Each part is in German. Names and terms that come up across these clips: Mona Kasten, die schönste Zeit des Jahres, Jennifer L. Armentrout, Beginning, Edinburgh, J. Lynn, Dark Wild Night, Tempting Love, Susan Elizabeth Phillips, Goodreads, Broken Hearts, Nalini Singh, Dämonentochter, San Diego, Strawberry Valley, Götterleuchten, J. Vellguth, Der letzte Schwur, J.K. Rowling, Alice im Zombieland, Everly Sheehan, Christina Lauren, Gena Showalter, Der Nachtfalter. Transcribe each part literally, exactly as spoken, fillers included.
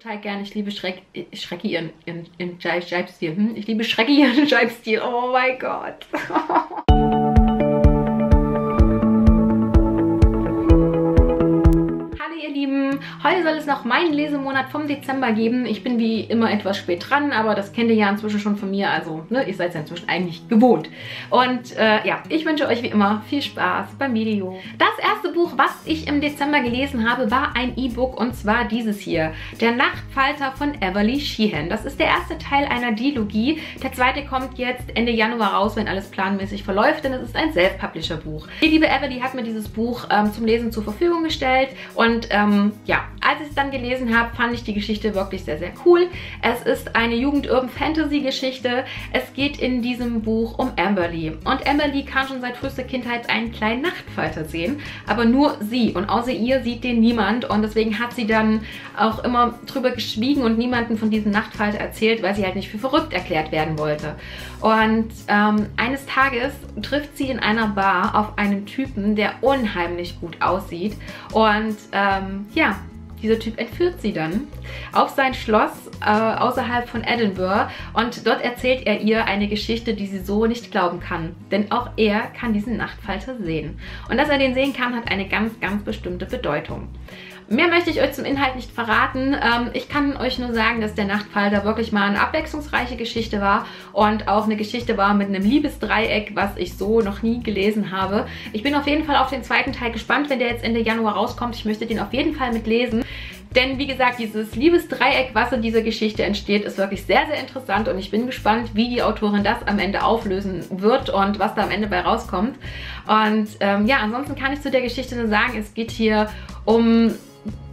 total gerne. Ich liebe Schreck, Schrecki ihren, ihren, ihren Jive-Stil. Hm? Ich liebe Schrecki ihren Jive-Stil. Oh mein Gott. Heute soll es noch meinen Lesemonat vom Dezember geben. Ich bin wie immer etwas spät dran, aber das kennt ihr ja inzwischen schon von mir. Also, ne, ihr seid es ja inzwischen eigentlich gewohnt. Und äh, ja, ich wünsche euch wie immer viel Spaß beim Video. Das erste Buch, was ich im Dezember gelesen habe, war ein E-Book, und zwar dieses hier. Der Nachtfalter von Everly Sheehan. Das ist der erste Teil einer Dilogie. Der zweite kommt jetzt Ende Januar raus, wenn alles planmäßig verläuft, denn es ist ein Self-Publisher-Buch. Die liebe Everly hat mir dieses Buch ähm, zum Lesen zur Verfügung gestellt und ähm, ja, als ich es dann gelesen habe, fand ich die Geschichte wirklich sehr, sehr cool. Es ist eine Jugend-Urban-Fantasy-Geschichte. Es geht in diesem Buch um Amberly. Und Amberly kann schon seit frühester Kindheit einen kleinen Nachtfalter sehen, aber nur sie. Und außer ihr sieht den niemand. Und deswegen hat sie dann auch immer drüber geschwiegen und niemanden von diesem Nachtfalter erzählt, weil sie halt nicht für verrückt erklärt werden wollte. Und ähm, eines Tages trifft sie in einer Bar auf einen Typen, der unheimlich gut aussieht. Und ähm, ja... Dieser Typ entführt sie dann auf sein Schloss äh, außerhalb von Edinburgh und dort erzählt er ihr eine Geschichte, die sie so nicht glauben kann. Denn auch er kann diesen Nachtfalter sehen. Und dass er den sehen kann, hat eine ganz, ganz bestimmte Bedeutung. Mehr möchte ich euch zum Inhalt nicht verraten. Ähm, ich kann euch nur sagen, dass der Nachtfalter wirklich mal eine abwechslungsreiche Geschichte war und auch eine Geschichte war mit einem Liebesdreieck, was ich so noch nie gelesen habe. Ich bin auf jeden Fall auf den zweiten Teil gespannt, wenn der jetzt Ende Januar rauskommt. Ich möchte den auf jeden Fall mitlesen. Denn wie gesagt, dieses Liebesdreieck, was in dieser Geschichte entsteht, ist wirklich sehr, sehr interessant und ich bin gespannt, wie die Autorin das am Ende auflösen wird und was da am Ende bei rauskommt. Und ähm, ja, ansonsten kann ich zu der Geschichte nur sagen, es geht hier um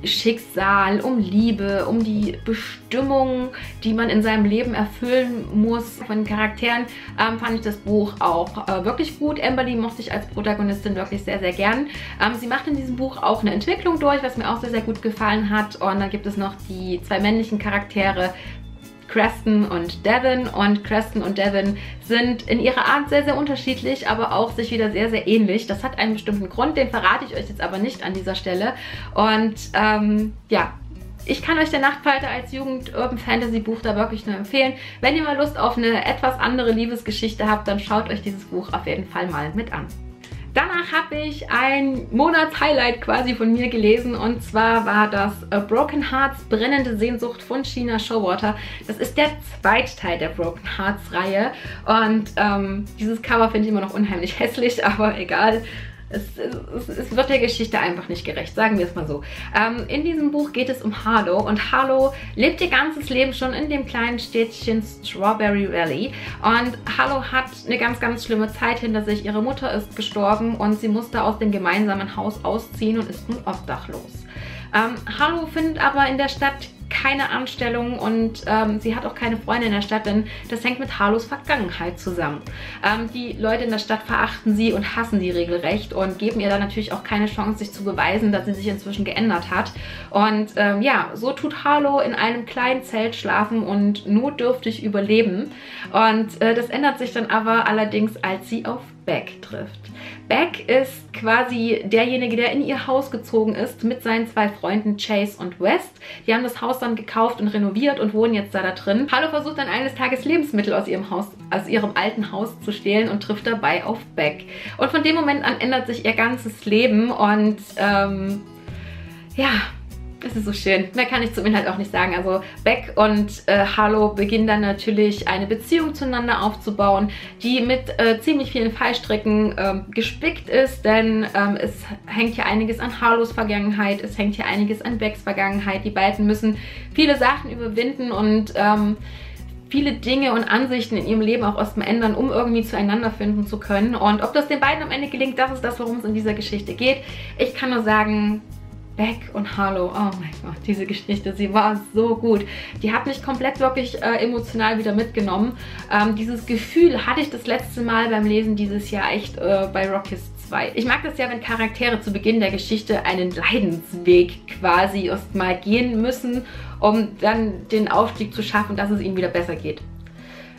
Schicksal, um Liebe, um die Bestimmung, die man in seinem Leben erfüllen muss. Von Charakteren ähm, fand ich das Buch auch äh, wirklich gut. Amberly mochte ich als Protagonistin wirklich sehr, sehr gern. Ähm, sie macht in diesem Buch auch eine Entwicklung durch, was mir auch sehr, sehr gut gefallen hat. Und dann gibt es noch die zwei männlichen Charaktere, Creston und Devon. Und Creston und Devon sind in ihrer Art sehr, sehr unterschiedlich, aber auch sich wieder sehr, sehr ähnlich. Das hat einen bestimmten Grund, den verrate ich euch jetzt aber nicht an dieser Stelle. Und ähm, ja, ich kann euch der Nachtfalter als Jugend-Urban-Fantasy-Buch da wirklich nur empfehlen. Wenn ihr mal Lust auf eine etwas andere Liebesgeschichte habt, dann schaut euch dieses Buch auf jeden Fall mal mit an. Danach habe ich ein Monatshighlight quasi von mir gelesen und zwar war das Broken Hearts, brennende Sehnsucht von Gena Showalter. Das ist der zweite Teil der Broken Hearts Reihe und ähm, dieses Cover finde ich immer noch unheimlich hässlich, aber egal. Es, es, es wird der Geschichte einfach nicht gerecht, sagen wir es mal so. Ähm, in diesem Buch geht es um Harlow und Harlow lebt ihr ganzes Leben schon in dem kleinen Städtchen Strawberry Valley und Harlow hat eine ganz, ganz schlimme Zeit hinter sich. Ihre Mutter ist gestorben und sie musste aus dem gemeinsamen Haus ausziehen und ist nun obdachlos. Ähm, Harlow findet aber in der Stadt keine Anstellung und ähm, sie hat auch keine Freunde in der Stadt, denn das hängt mit Harlows Vergangenheit zusammen. Ähm, die Leute in der Stadt verachten sie und hassen sie regelrecht und geben ihr dann natürlich auch keine Chance, sich zu beweisen, dass sie sich inzwischen geändert hat. Und ähm, ja, so tut Harlow in einem kleinen Zelt schlafen und notdürftig überleben. Und äh, das ändert sich dann aber allerdings, als sie auf Beck trifft. Beck ist quasi derjenige, der in ihr Haus gezogen ist mit seinen zwei Freunden Chase und West. Die haben das Haus dann gekauft und renoviert und wohnen jetzt da, da drin. Harlow versucht dann eines Tages Lebensmittel aus ihrem Haus, aus ihrem alten Haus zu stehlen und trifft dabei auf Beck. Und von dem Moment an ändert sich ihr ganzes Leben und ähm, ja... Das ist so schön. Mehr kann ich zum Inhalt auch nicht sagen. Also Beck und äh, Harlow beginnen dann natürlich eine Beziehung zueinander aufzubauen, die mit äh, ziemlich vielen Fallstricken ähm, gespickt ist, denn ähm, es hängt hier einiges an Harlows Vergangenheit, es hängt hier einiges an Becks Vergangenheit. Die beiden müssen viele Sachen überwinden und ähm, viele Dinge und Ansichten in ihrem Leben auch erstmal ändern, um irgendwie zueinander finden zu können. Und ob das den beiden am Ende gelingt, das ist das, worum es in dieser Geschichte geht. Ich kann nur sagen... Beck und Harlow, oh mein Gott, diese Geschichte, sie war so gut. Die hat mich komplett wirklich äh, emotional wieder mitgenommen. Ähm, dieses Gefühl hatte ich das letzte Mal beim Lesen dieses Jahr echt äh, bei Rockies zwei. Ich mag das ja, wenn Charaktere zu Beginn der Geschichte einen Leidensweg quasi erstmal gehen müssen, um dann den Aufstieg zu schaffen, dass es ihnen wieder besser geht.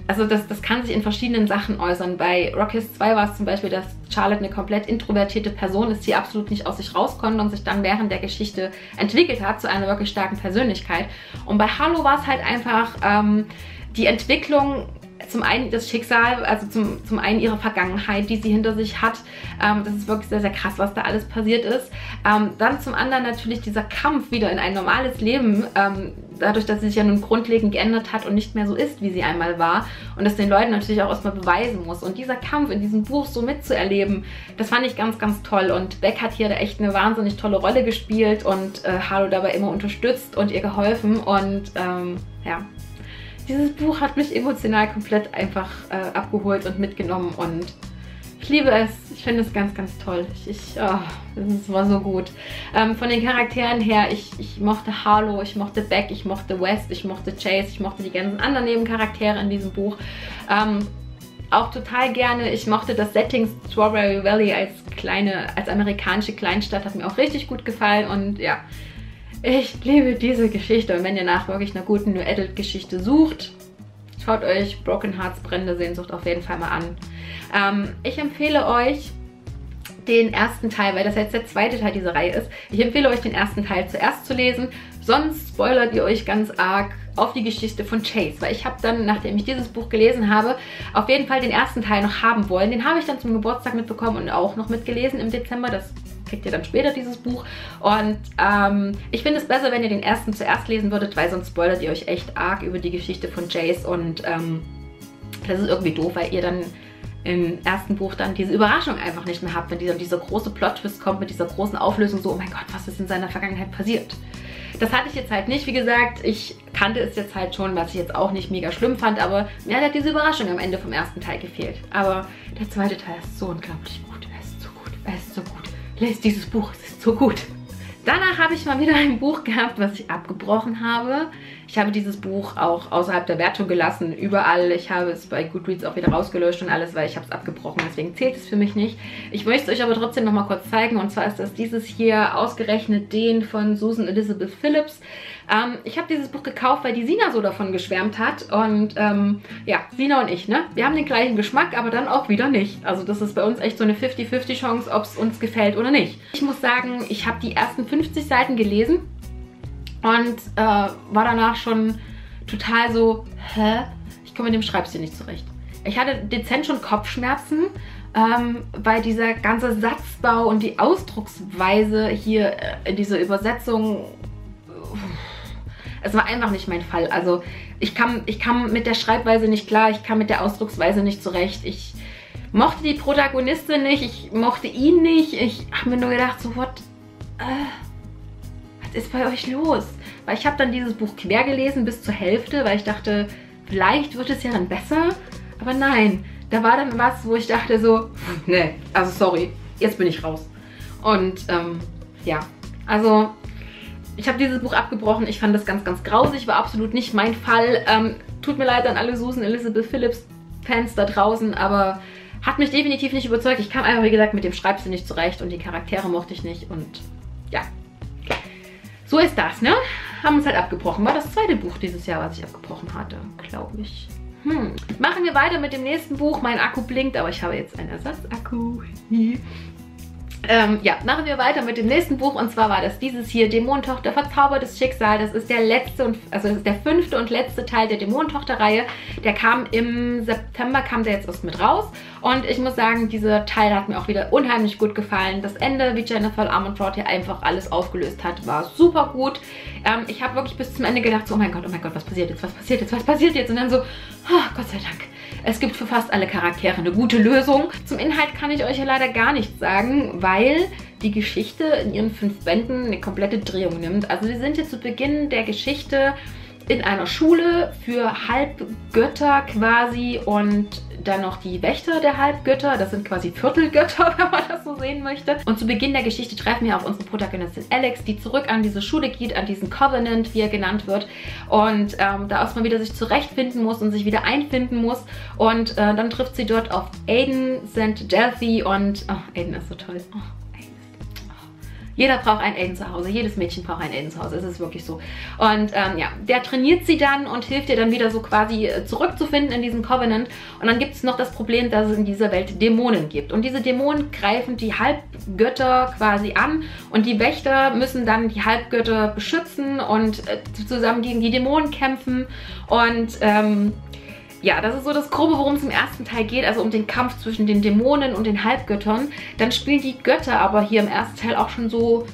Also das, das kann sich in verschiedenen Sachen äußern. Bei Rockets zwei war es zum Beispiel, dass Charlotte eine komplett introvertierte Person ist, die absolut nicht aus sich raus konnte und sich dann während der Geschichte entwickelt hat zu einer wirklich starken Persönlichkeit. Und bei Harlow war es halt einfach ähm, die Entwicklung, zum einen das Schicksal, also zum, zum einen ihre Vergangenheit, die sie hinter sich hat. Ähm, das ist wirklich sehr, sehr krass, was da alles passiert ist. Ähm, dann zum anderen natürlich dieser Kampf wieder in ein normales Leben, ähm, dadurch, dass sie sich ja nun grundlegend geändert hat und nicht mehr so ist, wie sie einmal war. Und das den Leuten natürlich auch erstmal beweisen muss. Und dieser Kampf in diesem Buch so mitzuerleben, das fand ich ganz, ganz toll. Und Beck hat hier echt eine wahnsinnig tolle Rolle gespielt und äh, Harlow dabei immer unterstützt und ihr geholfen. Und ähm, ja... Dieses Buch hat mich emotional komplett einfach äh, abgeholt und mitgenommen und ich liebe es. Ich finde es ganz, ganz toll. Ich, ich, oh, das war so gut. Ähm, von den Charakteren her, ich, ich mochte Harlow, ich mochte Beck, ich mochte West, ich mochte Chase, ich mochte die ganzen anderen Nebencharaktere in diesem Buch. Ähm, Auch total gerne. Ich mochte das Setting Strawberry Valley als kleine, als amerikanische Kleinstadt. Hat mir auch richtig gut gefallen und ja. Ich liebe diese Geschichte und wenn ihr nach wirklich einer guten New Adult-Geschichte sucht, schaut euch Broken Hearts, brennende Sehnsucht auf jeden Fall mal an. Ähm, ich empfehle euch den ersten Teil, weil das jetzt der zweite Teil dieser Reihe ist, ich empfehle euch den ersten Teil zuerst zu lesen, sonst spoilert ihr euch ganz arg auf die Geschichte von Chase, weil ich habe dann, nachdem ich dieses Buch gelesen habe, auf jeden Fall den ersten Teil noch haben wollen. Den habe ich dann zum Geburtstag mitbekommen und auch noch mitgelesen im Dezember, das kriegt ihr dann später dieses Buch und ähm, ich finde es besser, wenn ihr den ersten zuerst lesen würdet, weil sonst spoilert ihr euch echt arg über die Geschichte von Chase und ähm, das ist irgendwie doof, weil ihr dann im ersten Buch dann diese Überraschung einfach nicht mehr habt, wenn dieser, dieser große Plot-Twist kommt mit dieser großen Auflösung, so oh mein Gott, was ist in seiner Vergangenheit passiert? Das hatte ich jetzt halt nicht, wie gesagt, ich kannte es jetzt halt schon, was ich jetzt auch nicht mega schlimm fand, aber mir hat diese Überraschung am Ende vom ersten Teil gefehlt. Aber der zweite Teil ist so unglaublich gut, er ist so gut, er ist so gut. Lest dieses Buch, es ist so gut. Danach habe ich mal wieder ein Buch gehabt, was ich abgebrochen habe. Ich habe dieses Buch auch außerhalb der Wertung gelassen, überall. Ich habe es bei Goodreads auch wieder rausgelöscht und alles, weil ich habe es abgebrochen, deswegen zählt es für mich nicht. Ich möchte es euch aber trotzdem nochmal kurz zeigen und zwar ist das dieses hier ausgerechnet den von Susan Elizabeth Phillips. Ähm, ich habe dieses Buch gekauft, weil die Sina so davon geschwärmt hat und ähm, ja, Sina und ich, ne? Wir haben den gleichen Geschmack, aber dann auch wieder nicht. Also das ist bei uns echt so eine fifty fifty Chance, ob es uns gefällt oder nicht. Ich muss sagen, ich habe die ersten fünfzig Seiten gelesen und äh, war danach schon total so, hä? Ich komme mit dem Schreibstil nicht zurecht. Ich hatte dezent schon Kopfschmerzen, ähm, weil dieser ganze Satzbau und die Ausdrucksweise hier äh, in dieser Übersetzung, es war einfach nicht mein Fall. Also ich kam, ich kam mit der Schreibweise nicht klar, ich kam mit der Ausdrucksweise nicht zurecht, ich mochte die Protagonistin nicht, ich mochte ihn nicht, ich habe mir nur gedacht, so what? Was ist bei euch los? Weil ich habe dann dieses Buch quer gelesen bis zur Hälfte, weil ich dachte, vielleicht wird es ja dann besser. Aber nein, da war dann was, wo ich dachte so, nee, also sorry, jetzt bin ich raus. Und ähm, ja, also ich habe dieses Buch abgebrochen. Ich fand das ganz, ganz grausig, war absolut nicht mein Fall. Ähm, tut mir leid an alle Susan Elizabeth Phillips Fans da draußen, aber hat mich definitiv nicht überzeugt. Ich kam einfach, wie gesagt, mit dem Schreibstil nicht zurecht und die Charaktere mochte ich nicht und ja, so ist das, ne? Haben uns halt abgebrochen. War das zweite Buch dieses Jahr, was ich abgebrochen hatte, glaube ich. Hm. Machen wir weiter mit dem nächsten Buch. Mein Akku blinkt, aber ich habe jetzt einen Ersatzakku. ähm, ja, machen wir weiter mit dem nächsten Buch. Und zwar war das dieses hier, Dämonentochter, verzaubertes Schicksal. Das ist der letzte und also das ist der fünfte und letzte Teil der Dämonentochter-Reihe. Der kam im September, kam der jetzt erst mit raus. Und ich muss sagen, dieser Teil hat mir auch wieder unheimlich gut gefallen. Das Ende, wie Jennifer L. Armentrout hier einfach alles aufgelöst hat, war super gut. Ähm, ich habe wirklich bis zum Ende gedacht, so, oh mein Gott, oh mein Gott, was passiert jetzt, was passiert jetzt, was passiert jetzt? Und dann so, oh, Gott sei Dank, es gibt für fast alle Charaktere eine gute Lösung. Zum Inhalt kann ich euch ja leider gar nichts sagen, weil die Geschichte in ihren fünf Bänden eine komplette Drehung nimmt. Also wir sind jetzt zu Beginn der Geschichte in einer Schule für Halbgötter quasi und dann noch die Wächter der Halbgötter. Das sind quasi Viertelgötter, wenn man das so sehen möchte. Und zu Beginn der Geschichte treffen wir auf unsere Protagonistin Alex, die zurück an diese Schule geht, an diesen Covenant, wie er genannt wird. Und ähm, da erstmal wieder sich zurechtfinden muss und sich wieder einfinden muss. Und äh, dann trifft sie dort auf Aiden, Saint Delphi und... Oh, Aiden ist so toll. Oh, Aiden ist... Oh, Jeder braucht einen Elden zu Hause, jedes Mädchen braucht einen Elden zu Hause, es ist wirklich so. Und ähm, ja, der trainiert sie dann und hilft ihr dann wieder so quasi zurückzufinden in diesen Covenant. Und dann gibt es noch das Problem, dass es in dieser Welt Dämonen gibt. Und diese Dämonen greifen die Halbgötter quasi an und die Wächter müssen dann die Halbgötter beschützen und äh, zusammen gegen die Dämonen kämpfen. Und ähm, ja, das ist so das Grobe, worum es im ersten Teil geht, also um den Kampf zwischen den Dämonen und den Halbgöttern. Dann spielen die Götter aber hier im ersten Teil auch schon so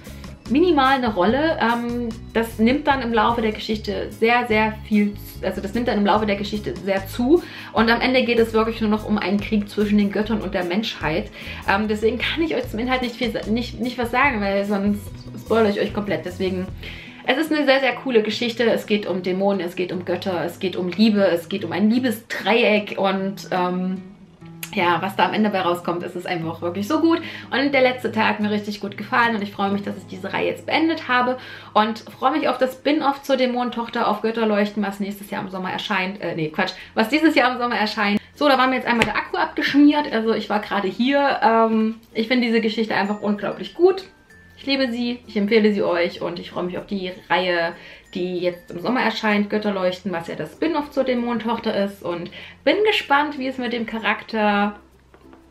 minimal eine Rolle. Ähm, das nimmt dann im Laufe der Geschichte sehr, sehr viel, also das nimmt dann im Laufe der Geschichte sehr zu. Und am Ende geht es wirklich nur noch um einen Krieg zwischen den Göttern und der Menschheit. Ähm, deswegen kann ich euch zum Inhalt nicht viel, nicht, nicht was sagen, weil sonst spoilere ich euch komplett, deswegen... Es ist eine sehr, sehr coole Geschichte. Es geht um Dämonen, es geht um Götter, es geht um Liebe, es geht um ein Liebesdreieck und ähm, ja, was da am Ende bei rauskommt, ist es einfach wirklich so gut. Und der letzte Teil hat mir richtig gut gefallen und ich freue mich, dass ich diese Reihe jetzt beendet habe und freue mich auf das Spin-Off zur Dämonentochter auf Götterleuchten, was nächstes Jahr im Sommer erscheint. Äh, nee, Quatsch, was dieses Jahr im Sommer erscheint. So, da war mir jetzt einmal der Akku abgeschmiert, also ich war gerade hier. Ähm, ich finde diese Geschichte einfach unglaublich gut. Ich liebe sie, ich empfehle sie euch und ich freue mich auf die Reihe, die jetzt im Sommer erscheint, Götterleuchten, was ja das Spin-off zur Dämonentochter ist. Und bin gespannt, wie es mit dem Charakter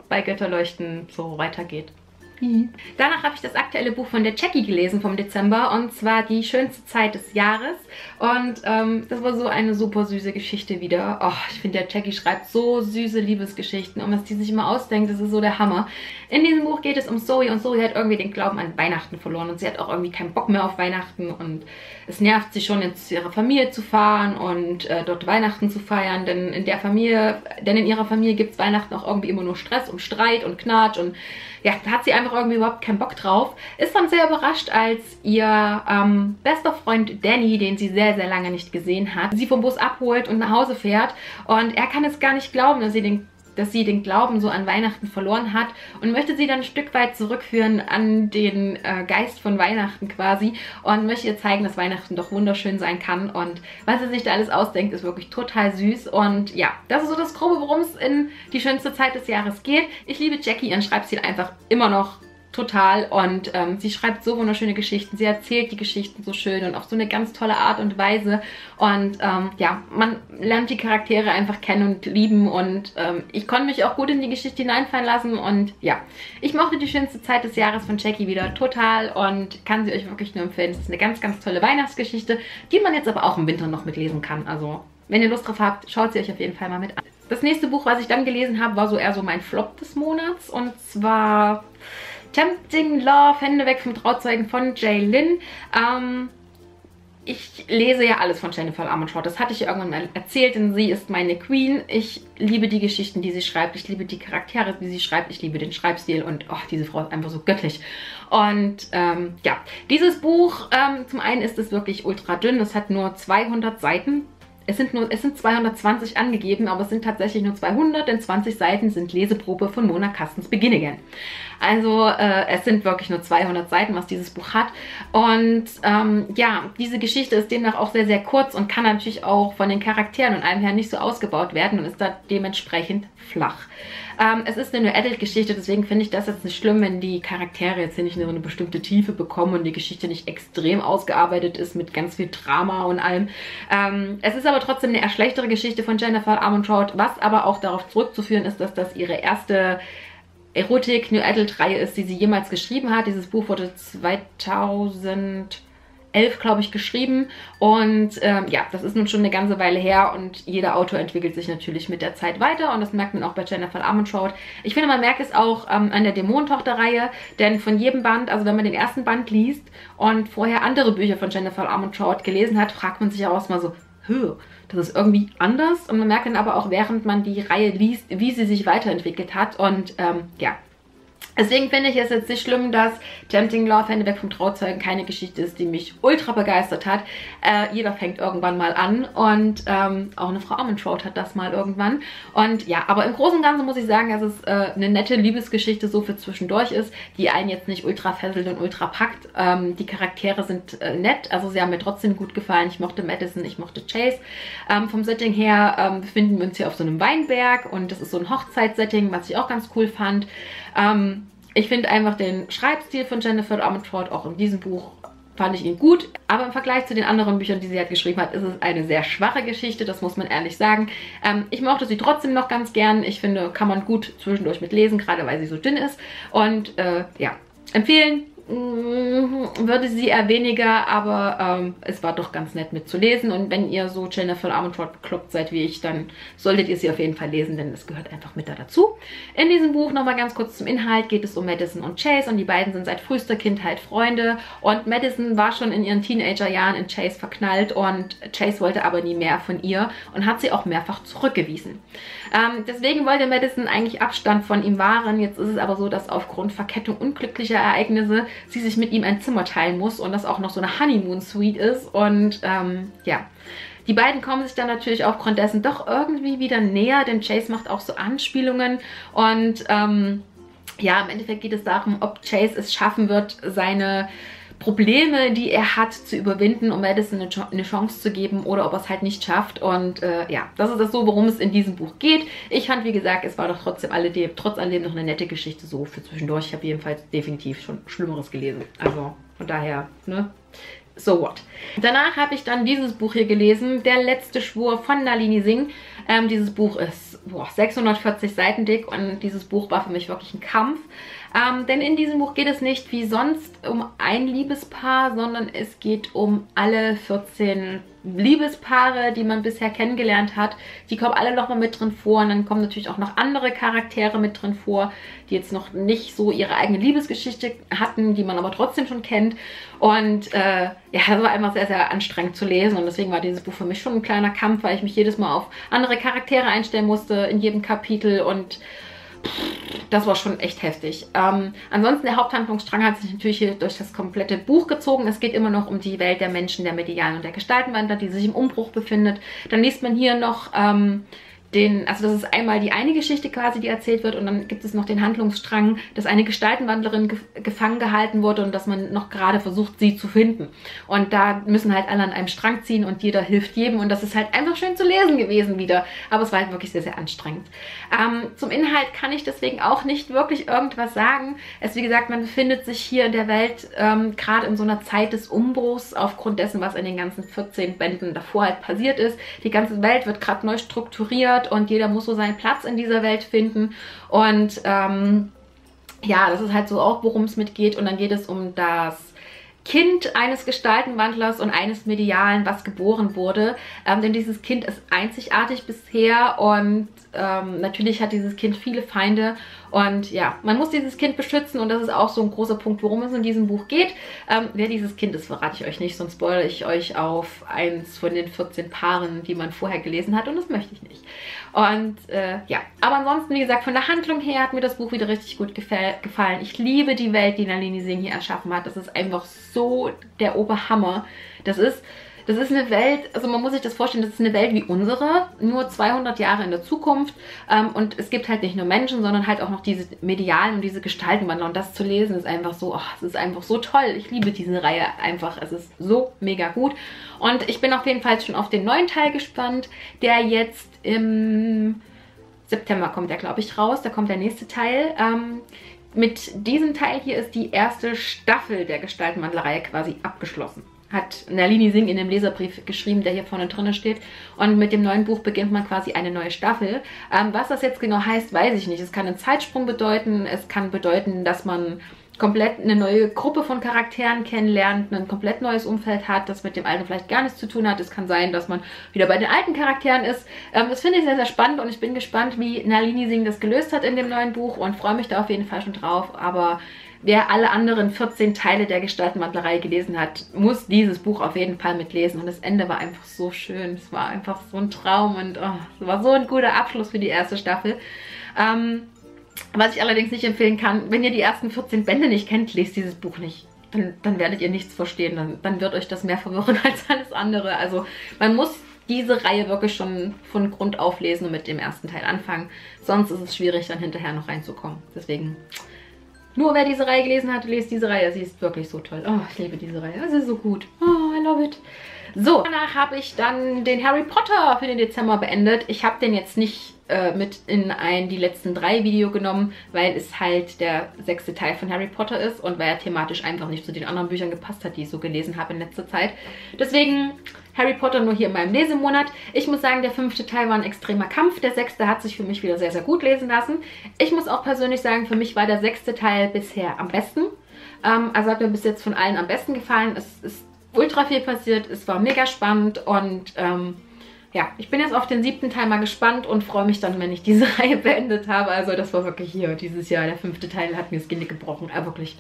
bei Götterleuchten so weitergeht. Mhm. Danach habe ich das aktuelle Buch von der Jackie gelesen vom Dezember und zwar Die schönste Zeit des Jahres. Und ähm, das war so eine super süße Geschichte wieder. Oh, ich finde, der Jackie schreibt so süße Liebesgeschichten und was die sich immer ausdenkt, das ist so der Hammer. In diesem Buch geht es um Zoe und Zoe hat irgendwie den Glauben an Weihnachten verloren und sie hat auch irgendwie keinen Bock mehr auf Weihnachten und es nervt sie schon, jetzt zu ihrer Familie zu fahren und äh, dort Weihnachten zu feiern, denn in der Familie, denn in ihrer Familie gibt es Weihnachten auch irgendwie immer nur Stress und Streit und Knatsch und ja, da hat sie einfach irgendwie überhaupt keinen Bock drauf. Ist dann sehr überrascht, als ihr ähm, bester Freund Danny, den sie sehr, sehr lange nicht gesehen hat, sie vom Bus abholt und nach Hause fährt und er kann es gar nicht glauben, dass sie den dass sie den Glauben so an Weihnachten verloren hat und möchte sie dann ein Stück weit zurückführen an den äh, Geist von Weihnachten quasi und möchte ihr zeigen, dass Weihnachten doch wunderschön sein kann und was er sich da alles ausdenkt, ist wirklich total süß und ja, das ist so das Grobe, worum es in die schönste Zeit des Jahres geht. Ich liebe Jackie, ihren Schreibstil einfach immer noch total und ähm, sie schreibt so wunderschöne Geschichten, sie erzählt die Geschichten so schön und auf so eine ganz tolle Art und Weise und ähm, ja, man lernt die Charaktere einfach kennen und lieben und ähm, ich konnte mich auch gut in die Geschichte hineinfallen lassen und ja, ich mochte die schönste Zeit des Jahres von Jackie wieder total und kann sie euch wirklich nur empfehlen. Es ist eine ganz, ganz tolle Weihnachtsgeschichte, die man jetzt aber auch im Winter noch mitlesen kann, also wenn ihr Lust drauf habt, schaut sie euch auf jeden Fall mal mit an. Das nächste Buch, was ich dann gelesen habe, war so eher so mein Flop des Monats und zwar... Tempting Love, Hände weg vom Trauzeugen von J. Lynn. Ähm, ich lese ja alles von Jennifer L. Armentrout. Das hatte ich ja irgendwann mal erzählt, denn sie ist meine Queen. Ich liebe die Geschichten, die sie schreibt. Ich liebe die Charaktere, die sie schreibt. Ich liebe den Schreibstil und oh, diese Frau ist einfach so göttlich. Und ähm, ja, dieses Buch, ähm, zum einen ist es wirklich ultra dünn. Es hat nur zweihundert Seiten. Es sind, nur, es sind zweihundertzwanzig angegeben, aber es sind tatsächlich nur zweihundert, denn zwanzig Seiten sind Leseprobe von Mona Kastens Beginning. Also äh, es sind wirklich nur zweihundert Seiten, was dieses Buch hat. Und ähm, ja, diese Geschichte ist demnach auch sehr, sehr kurz und kann natürlich auch von den Charakteren und allem her nicht so ausgebaut werden und ist da dementsprechend flach. Ähm, es ist eine New-Adult-Geschichte, deswegen finde ich das jetzt nicht schlimm, wenn die Charaktere jetzt hier nicht nur eine bestimmte Tiefe bekommen und die Geschichte nicht extrem ausgearbeitet ist mit ganz viel Drama und allem. Ähm, es ist aber trotzdem eine eher schlechtere Geschichte von Jennifer L. Armentrout, was aber auch darauf zurückzuführen ist, dass das ihre erste Erotik-New-Adult-Reihe ist, die sie jemals geschrieben hat. Dieses Buch wurde zweitausendelf, glaube ich, geschrieben und ähm, ja, das ist nun schon eine ganze Weile her und jeder Autor entwickelt sich natürlich mit der Zeit weiter und das merkt man auch bei Jennifer L. Armentrout. Ich finde, man merkt es auch ähm, an der Dämonentochter-Reihe, denn von jedem Band, also wenn man den ersten Band liest und vorher andere Bücher von Jennifer L. Armentrout gelesen hat, fragt man sich auch erstmal so, das ist irgendwie anders und man merkt dann aber auch, während man die Reihe liest, wie sie sich weiterentwickelt hat und ähm, ja. Deswegen finde ich es jetzt nicht schlimm, dass Tempting Love, Hände weg vom Trauzeugen keine Geschichte ist, die mich ultra begeistert hat. Äh, jeder fängt irgendwann mal an und ähm, auch eine Frau Armentrout hat das mal irgendwann. Und ja, aber im Großen und Ganzen muss ich sagen, dass es äh, eine nette Liebesgeschichte so für zwischendurch ist, die einen jetzt nicht ultra fesselt und ultra packt. Ähm, die Charaktere sind äh, nett, also sie haben mir trotzdem gut gefallen. Ich mochte Madison, ich mochte Chase. Ähm, vom Setting her ähm, befinden wir uns hier auf so einem Weinberg und das ist so ein Hochzeitssetting, was ich auch ganz cool fand. Ähm, Ich finde einfach den Schreibstil von Jennifer L. Armentrout auch in diesem Buch, fand ich ihn gut. Aber im Vergleich zu den anderen Büchern, die sie halt geschrieben hat, ist es eine sehr schwache Geschichte, das muss man ehrlich sagen. Ähm, ich mochte sie trotzdem noch ganz gern. Ich finde, kann man gut zwischendurch mitlesen, gerade weil sie so dünn ist. Und äh, ja, empfehlen würde sie eher weniger, aber ähm, es war doch ganz nett mitzulesen. Und wenn ihr so Jennifer L. Armentrout bekloppt seid wie ich, dann solltet ihr sie auf jeden Fall lesen, denn das gehört einfach mit da dazu. In diesem Buch, nochmal ganz kurz zum Inhalt, geht es um Madison und Chase, und die beiden sind seit frühester Kindheit Freunde, und Madison war schon in ihren Teenagerjahren in Chase verknallt, und Chase wollte aber nie mehr von ihr und hat sie auch mehrfach zurückgewiesen. Ähm, deswegen wollte Madison eigentlich Abstand von ihm wahren. Jetzt ist es aber so, dass aufgrund Verkettung unglücklicher Ereignisse sie sich mit ihm ein Zimmer teilen muss und das auch noch so eine Honeymoon-Suite ist. Und ähm, ja, die beiden kommen sich dann natürlich aufgrund dessen doch irgendwie wieder näher, denn Chase macht auch so Anspielungen. Und ähm, ja, im Endeffekt geht es darum, ob Chase es schaffen wird, seine Probleme, die er hat, zu überwinden, um Madison eine Chance zu geben, oder ob er es halt nicht schafft. Und äh, ja, das ist das so, worum es in diesem Buch geht. Ich fand, wie gesagt, es war doch trotzdem alledem, trotz alledem noch eine nette Geschichte so für zwischendurch. Ich habe jedenfalls definitiv schon Schlimmeres gelesen. Also von daher, ne? So what. Danach habe ich dann dieses Buch hier gelesen, Der letzte Schwur von Nalini Singh. Ähm, dieses Buch ist boah, sechshundertvierzig Seiten dick, und dieses Buch war für mich wirklich ein Kampf. Ähm, denn in diesem Buch geht es nicht wie sonst um ein Liebespaar, sondern es geht um alle vierzehn Liebespaare, die man bisher kennengelernt hat. Die kommen alle nochmal mit drin vor, und dann kommen natürlich auch noch andere Charaktere mit drin vor, die jetzt noch nicht so ihre eigene Liebesgeschichte hatten, die man aber trotzdem schon kennt. Und äh, ja, das war einfach sehr, sehr anstrengend zu lesen, und deswegen war dieses Buch für mich schon ein kleiner Kampf, weil ich mich jedes Mal auf andere Charaktere einstellen musste in jedem Kapitel, und das war schon echt heftig. Ähm, ansonsten, der Haupthandlungsstrang hat sich natürlich hier durch das komplette Buch gezogen. Es geht immer noch um die Welt der Menschen, der Medialen und der Gestaltenwandler, die sich im Umbruch befindet. Dann liest man hier noch ähm, den, also das ist einmal die eine Geschichte quasi, die erzählt wird, und dann gibt es noch den Handlungsstrang, dass eine Gestaltenwandlerin ge gefangen gehalten wurde und dass man noch gerade versucht, sie zu finden. Und da müssen halt alle an einem Strang ziehen, und jeder hilft jedem, und das ist halt einfach schön zu lesen gewesen wieder. Aber es war halt wirklich sehr, sehr anstrengend. Ähm, zum Inhalt kann ich deswegen auch nicht wirklich irgendwas sagen. Es, wie gesagt, man befindet sich hier in der Welt ähm, gerade in so einer Zeit des Umbruchs, aufgrund dessen, was in den ganzen vierzehn Bänden davor halt passiert ist. Die ganze Welt wird gerade neu strukturiert, und jeder muss so seinen Platz in dieser Welt finden. Und ähm, ja, das ist halt so auch, worum es mitgeht. Und dann geht es um das Kind eines Gestaltenwandlers und eines Medialen, was geboren wurde. Ähm, denn dieses Kind ist einzigartig bisher, und ähm, natürlich hat dieses Kind viele Feinde. Und ja, man muss dieses Kind beschützen, und das ist auch so ein großer Punkt, worum es in diesem Buch geht. Ähm, wer dieses Kind ist, verrate ich euch nicht, sonst spoilere ich euch auf eins von den vierzehn Paaren, die man vorher gelesen hat, und das möchte ich nicht. Und äh, ja, aber ansonsten, wie gesagt, von der Handlung her hat mir das Buch wieder richtig gut gefallen. Ich liebe die Welt, die Nalini Singh hier erschaffen hat. Das ist einfach so der Oberhammer. Das ist... Das ist eine Welt, also man muss sich das vorstellen, das ist eine Welt wie unsere, nur zweihundert Jahre in der Zukunft. Ähm, und es gibt halt nicht nur Menschen, sondern halt auch noch diese Medialen und diese Gestaltenwandler. Und das zu lesen ist einfach so, oh, es ist einfach so toll. Ich liebe diese Reihe einfach, es ist so mega gut. Und ich bin auf jeden Fall schon auf den neuen Teil gespannt, der jetzt im September kommt, der glaube ich raus. Da kommt der nächste Teil. Ähm, mit diesem Teil hier ist die erste Staffel der Gestaltenwandlerreihe quasi abgeschlossen. Hat Nalini Singh in dem Leserbrief geschrieben, der hier vorne drin steht. Und mit dem neuen Buch beginnt man quasi eine neue Staffel. Ähm, was das jetzt genau heißt, weiß ich nicht. Es kann einen Zeitsprung bedeuten, es kann bedeuten, dass man komplett eine neue Gruppe von Charakteren kennenlernt, ein komplett neues Umfeld hat, das mit dem alten vielleicht gar nichts zu tun hat. Es kann sein, dass man wieder bei den alten Charakteren ist. Ähm, das finde ich sehr, sehr spannend, und ich bin gespannt, wie Nalini Singh das gelöst hat in dem neuen Buch, und freue mich da auf jeden Fall schon drauf. Aber wer alle anderen vierzehn Teile der Gestaltenwandlerei gelesen hat, muss dieses Buch auf jeden Fall mitlesen. Und das Ende war einfach so schön. Es war einfach so ein Traum, und oh, es war so ein guter Abschluss für die erste Staffel. Ähm, Was ich allerdings nicht empfehlen kann, wenn ihr die ersten vierzehn Bände nicht kennt, lest dieses Buch nicht. Dann, dann werdet ihr nichts verstehen, dann, dann wird euch das mehr verwirren als alles andere. Also man muss diese Reihe wirklich schon von Grund auf lesen und mit dem ersten Teil anfangen. Sonst ist es schwierig, dann hinterher noch reinzukommen. Deswegen, nur wer diese Reihe gelesen hat, lest diese Reihe. Sie ist wirklich so toll. Oh, ich liebe diese Reihe. Sie ist so gut. Oh, I love it. So, danach habe ich dann den Harry Potter für den Dezember beendet. Ich habe den jetzt nicht äh, mit in ein die letzten drei Video genommen, weil es halt der sechste Teil von Harry Potter ist und weil er thematisch einfach nicht zu den anderen Büchern gepasst hat, die ich so gelesen habe in letzter Zeit. Deswegen Harry Potter nur hier in meinem Lesemonat. Ich muss sagen, der fünfte Teil war ein extremer Kampf. Der sechste hat sich für mich wieder sehr, sehr gut lesen lassen. Ich muss auch persönlich sagen, für mich war der sechste Teil bisher am besten. Ähm, also hat mir bis jetzt von allen am besten gefallen. Es ist ultra viel passiert, es war mega spannend und ähm, ja, ich bin jetzt auf den siebten Teil mal gespannt und freue mich dann, wenn ich diese Reihe beendet habe. Also das war wirklich hier dieses Jahr. Der fünfte Teil hat mir das Genick gebrochen. Ah, wirklich.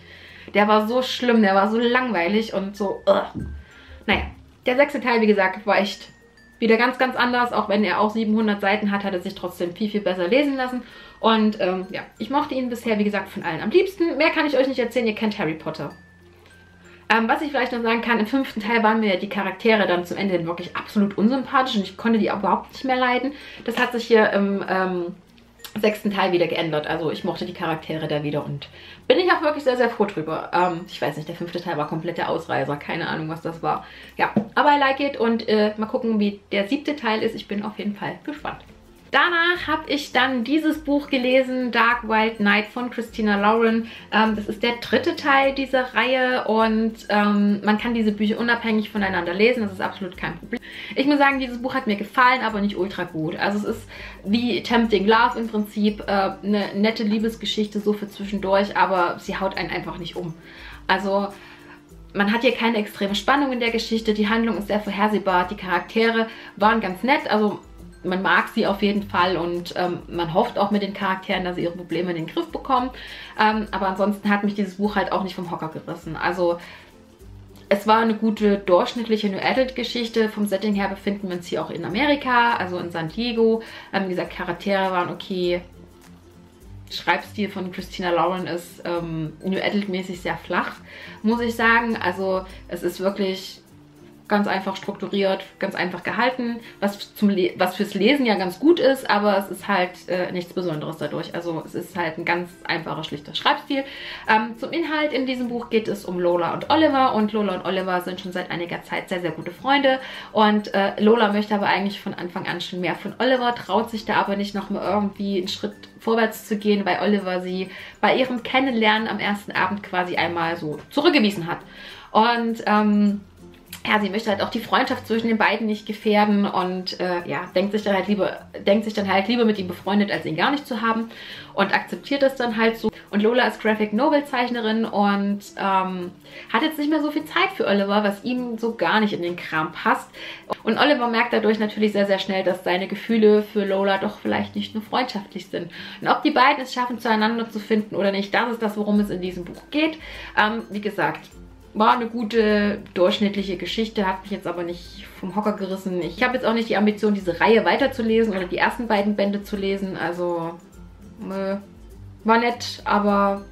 Der war so schlimm, der war so langweilig und so... Uh. Naja. Der sechste Teil, wie gesagt, war echt wieder ganz, ganz anders. Auch wenn er auch siebenhundert Seiten hat, hat er sich trotzdem viel, viel besser lesen lassen. Und ähm, ja, ich mochte ihn bisher, wie gesagt, von allen am liebsten. Mehr kann ich euch nicht erzählen, ihr kennt Harry Potter. Ähm, was ich vielleicht noch sagen kann, im fünften Teil waren mir die Charaktere dann zum Ende hin wirklich absolut unsympathisch. Und ich konnte die überhaupt nicht mehr leiden. Das hat sich hier im ähm, sechsten Teil wieder geändert. Also ich mochte die Charaktere da wieder und bin ich auch wirklich sehr, sehr froh drüber. Ähm, ich weiß nicht, der fünfte Teil war komplett der Ausreißer. Keine Ahnung, was das war. Ja, aber I like it und äh, mal gucken, wie der siebte Teil ist. Ich bin auf jeden Fall gespannt. Danach habe ich dann dieses Buch gelesen, Dark Wild Night von Christina Lauren. Ähm, das ist der dritte Teil dieser Reihe und ähm, man kann diese Bücher unabhängig voneinander lesen. Das ist absolut kein Problem. Ich muss sagen, dieses Buch hat mir gefallen, aber nicht ultra gut. Also es ist wie Tempting Love im Prinzip, äh, eine nette Liebesgeschichte so für zwischendurch, aber sie haut einen einfach nicht um. Also... Man hat hier keine extreme Spannung in der Geschichte, die Handlung ist sehr vorhersehbar, die Charaktere waren ganz nett, also man mag sie auf jeden Fall und ähm, man hofft auch mit den Charakteren, dass sie ihre Probleme in den Griff bekommen. Ähm, aber ansonsten hat mich dieses Buch halt auch nicht vom Hocker gerissen. Also es war eine gute durchschnittliche New Adult-Geschichte. Vom Setting her befinden wir uns hier auch in Amerika, also in San Diego. Ähm, wie gesagt, Charaktere waren okay. Schreibstil von Christina Lauren ist ähm, New Adult-mäßig sehr flach, muss ich sagen. Also es ist wirklich ganz einfach strukturiert, ganz einfach gehalten, was, zum Le was fürs Lesen ja ganz gut ist, aber es ist halt äh, nichts Besonderes dadurch. Also es ist halt ein ganz einfacher, schlichter Schreibstil. Ähm, zum Inhalt in diesem Buch geht es um Lola und Oliver und Lola und Oliver sind schon seit einiger Zeit sehr, sehr gute Freunde und äh, Lola möchte aber eigentlich von Anfang an schon mehr von Oliver, traut sich da aber nicht nochmal irgendwie einen Schritt vorwärts zu gehen, weil Oliver sie bei ihrem Kennenlernen am ersten Abend quasi einmal so zurückgewiesen hat. Und ähm, ja, sie möchte halt auch die Freundschaft zwischen den beiden nicht gefährden und äh, ja, denkt sich dann halt lieber, denkt sich dann halt lieber mit ihm befreundet, als ihn gar nicht zu haben und akzeptiert das dann halt so. Und Lola ist Graphic Novel Zeichnerin und ähm, hat jetzt nicht mehr so viel Zeit für Oliver, was ihm so gar nicht in den Kram passt. Und Oliver merkt dadurch natürlich sehr, sehr schnell, dass seine Gefühle für Lola doch vielleicht nicht nur freundschaftlich sind. Und ob die beiden es schaffen, zueinander zu finden oder nicht, das ist das, worum es in diesem Buch geht. Ähm, wie gesagt, war eine gute, durchschnittliche Geschichte, hat mich jetzt aber nicht vom Hocker gerissen. Ich habe jetzt auch nicht die Ambition, diese Reihe weiterzulesen oder die ersten beiden Bände zu lesen. Also, nö. War nett, aber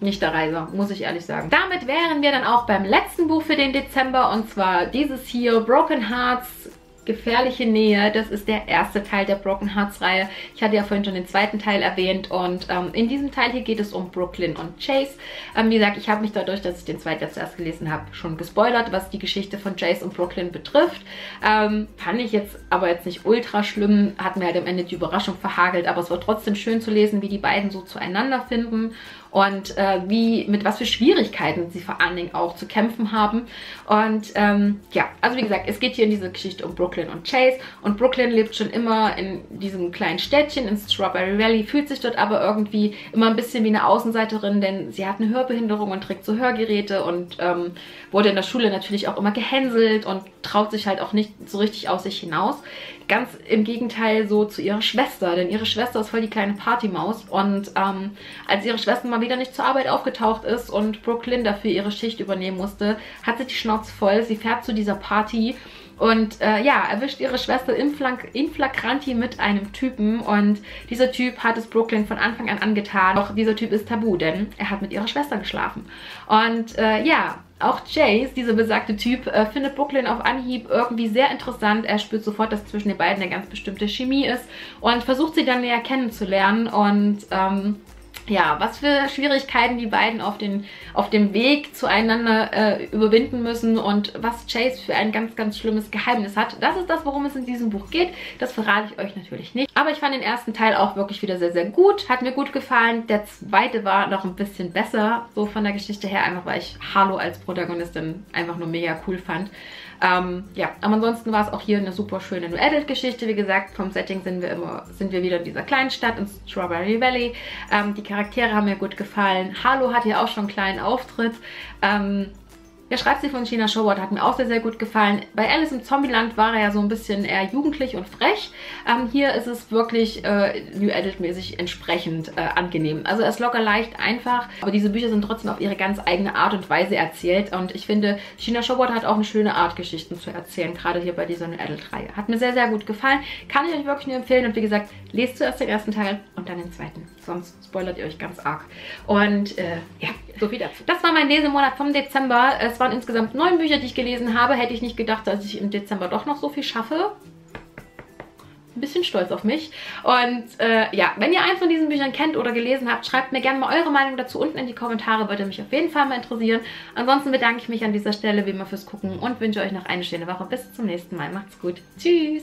nicht der Reiser, muss ich ehrlich sagen. Damit wären wir dann auch beim letzten Buch für den Dezember und zwar dieses hier, Broken Hearts, Gefährliche Nähe. Das ist der erste Teil der Broken Hearts Reihe. Ich hatte ja vorhin schon den zweiten Teil erwähnt und ähm, in diesem Teil hier geht es um Brooklyn und Chase. Ähm, wie gesagt, ich habe mich dadurch, dass ich den zweiten zuerst gelesen habe, schon gespoilert, was die Geschichte von Chase und Brooklyn betrifft. Ähm, fand ich jetzt aber jetzt nicht ultra schlimm, hat mir halt am Ende die Überraschung verhagelt, aber es war trotzdem schön zu lesen, wie die beiden so zueinander finden und äh, wie, mit was für Schwierigkeiten sie vor allen Dingen auch zu kämpfen haben. Und ähm, ja, also wie gesagt, es geht hier in dieser Geschichte um Brooklyn und Chase und Brooklyn lebt schon immer in diesem kleinen Städtchen, in Strawberry Valley, fühlt sich dort aber irgendwie immer ein bisschen wie eine Außenseiterin, denn sie hat eine Hörbehinderung und trägt so Hörgeräte und ähm, wurde in der Schule natürlich auch immer gehänselt und traut sich halt auch nicht so richtig aus sich hinaus. Ganz im Gegenteil so zu ihrer Schwester, denn ihre Schwester ist voll die kleine Partymaus und ähm, als ihre Schwester mal wieder nicht zur Arbeit aufgetaucht ist und Brooklyn dafür ihre Schicht übernehmen musste, hat sie die Schnauze voll, sie fährt zu dieser Party und äh, ja, erwischt ihre Schwester in, Flank in Flagranti mit einem Typen und dieser Typ hat es Brooklyn von Anfang an angetan. Doch dieser Typ ist tabu, denn er hat mit ihrer Schwester geschlafen. Und äh, ja, auch Chase, dieser besagte Typ, äh, findet Brooklyn auf Anhieb irgendwie sehr interessant. Er spürt sofort, dass zwischen den beiden eine ganz bestimmte Chemie ist und versucht sie dann näher kennenzulernen und ähm, ja, was für Schwierigkeiten die beiden auf, den, auf dem Weg zueinander äh, überwinden müssen und was Chase für ein ganz, ganz schlimmes Geheimnis hat. Das ist das, worum es in diesem Buch geht. Das verrate ich euch natürlich nicht. Aber ich fand den ersten Teil auch wirklich wieder sehr, sehr gut. Hat mir gut gefallen. Der zweite war noch ein bisschen besser, so von der Geschichte her, einfach weil ich Harlow als Protagonistin einfach nur mega cool fand. Ähm, ja, aber ansonsten war es auch hier eine super schöne New Adult-Geschichte. Wie gesagt, vom Setting sind wir immer, sind wir wieder in dieser kleinen Stadt, in Strawberry Valley. Ähm, die Charaktere haben mir gut gefallen. Harlow hat hier auch schon einen kleinen Auftritt. Ähm, der Schreibstil von Gena Showalter hat mir auch sehr, sehr gut gefallen. Bei Alice im Zombieland war er ja so ein bisschen eher jugendlich und frech. Ähm, hier ist es wirklich äh, New Adult-mäßig entsprechend äh, angenehm. Also er ist locker, leicht, einfach. Aber diese Bücher sind trotzdem auf ihre ganz eigene Art und Weise erzählt. Und ich finde, Gena Showalter hat auch eine schöne Art, Geschichten zu erzählen. Gerade hier bei dieser New Adult-Reihe. Hat mir sehr, sehr gut gefallen. Kann ich euch wirklich nur empfehlen. Und wie gesagt, lest zuerst den ersten Teil und dann den zweiten. Sonst spoilert ihr euch ganz arg. Und äh, ja, so viel dazu. Das war mein Lesemonat vom Dezember. Es waren insgesamt neun Bücher, die ich gelesen habe. Hätte ich nicht gedacht, dass ich im Dezember doch noch so viel schaffe. Ein bisschen stolz auf mich. Und äh, ja, wenn ihr eins von diesen Büchern kennt oder gelesen habt, schreibt mir gerne mal eure Meinung dazu unten in die Kommentare. Würde mich auf jeden Fall mal interessieren. Ansonsten bedanke ich mich an dieser Stelle wie immer fürs Gucken und wünsche euch noch eine schöne Woche. Bis zum nächsten Mal. Macht's gut. Tschüss.